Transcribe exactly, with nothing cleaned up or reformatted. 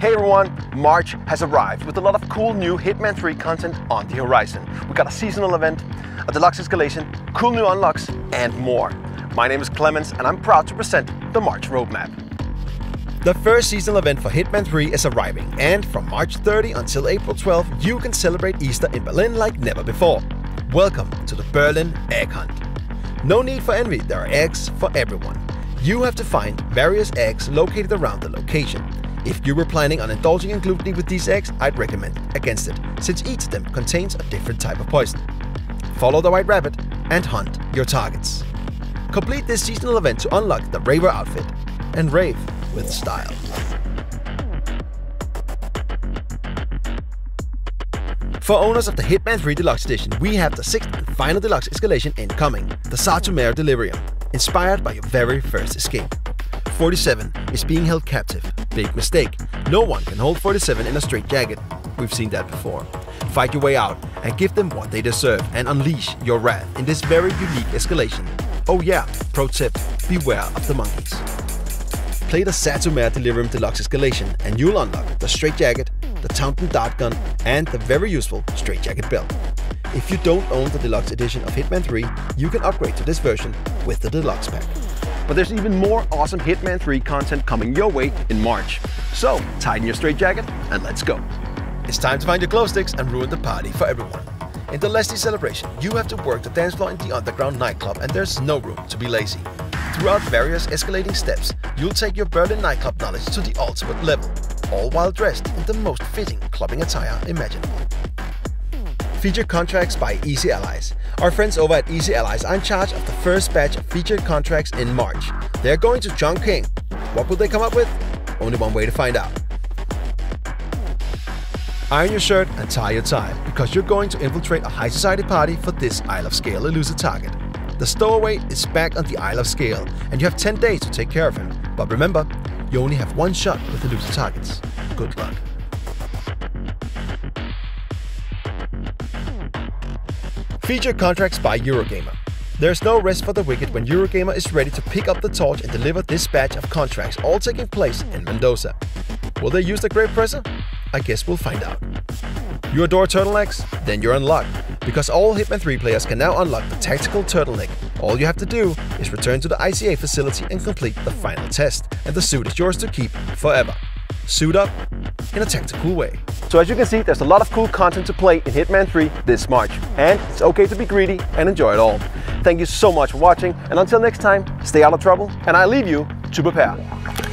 Hey everyone, March has arrived with a lot of cool new Hitman three content on the horizon. We got a seasonal event, a deluxe escalation, cool new unlocks and more. My name is Clemens and I'm proud to present the March roadmap. The first seasonal event for Hitman three is arriving, and from March thirtieth until April twelfth you can celebrate Easter in Berlin like never before. Welcome to the Berlin Egg Hunt. No need for envy, there are eggs for everyone. You have to find various eggs located around the location. If you were planning on indulging in gluttony with these eggs, I'd recommend against it, since each of them contains a different type of poison. Follow the white rabbit and hunt your targets. Complete this seasonal event to unlock the raver outfit and rave with style. For owners of the Hitman three Deluxe Edition, we have the sixth and final deluxe escalation incoming, the Sartomere Delirium, inspired by your very first escape. forty-seven is being held captive. Big mistake. No one can hold forty-seven in a straitjacket. We've seen that before. Fight your way out and give them what they deserve and unleash your wrath in this very unique escalation. Oh yeah, pro tip, beware of the monkeys. Play the Sartomere Delirium Deluxe Escalation and you'll unlock the straitjacket, the Taunton dart gun and the very useful straitjacket belt. If you don't own the deluxe edition of Hitman three, you can upgrade to this version with the deluxe pack. But there's even more awesome Hitman three content coming your way in March. So, tighten your straitjacket and let's go. It's time to find your glow sticks and ruin the party for everyone. In the Leslie celebration, you have to work the dance floor in the underground nightclub, and there's no room to be lazy. Throughout various escalating steps, you'll take your Berlin nightclub knowledge to the ultimate level, all while dressed in the most fitting clubbing attire imaginable. Featured contracts by Easy Allies. Our friends over at Easy Allies are in charge of the first batch of featured contracts in March. They're going to Chongqing. What will they come up with? Only one way to find out. Iron your shirt and tie your tie, because you're going to infiltrate a high society party for this Isle of Scale elusive target. The stowaway is back on the Isle of Scale, and you have ten days to take care of him. But remember, you only have one shot with elusive targets. Good luck. Featured contracts by Eurogamer. There's no rest for the wicked when Eurogamer is ready to pick up the torch and deliver this batch of contracts, all taking place in Mendoza. Will they use the Grave Presser? I guess we'll find out. You adore turtlenecks? Then you're in luck, because all Hitman three players can now unlock the tactical turtleneck. All you have to do is return to the I C A facility and complete the final test, and the suit is yours to keep forever. Suit up in a tactical way. So as you can see, there's a lot of cool content to play in Hitman three this March, and it's okay to be greedy and enjoy it all. Thank you so much for watching, and until next time, stay out of trouble, and I leave you to prepare.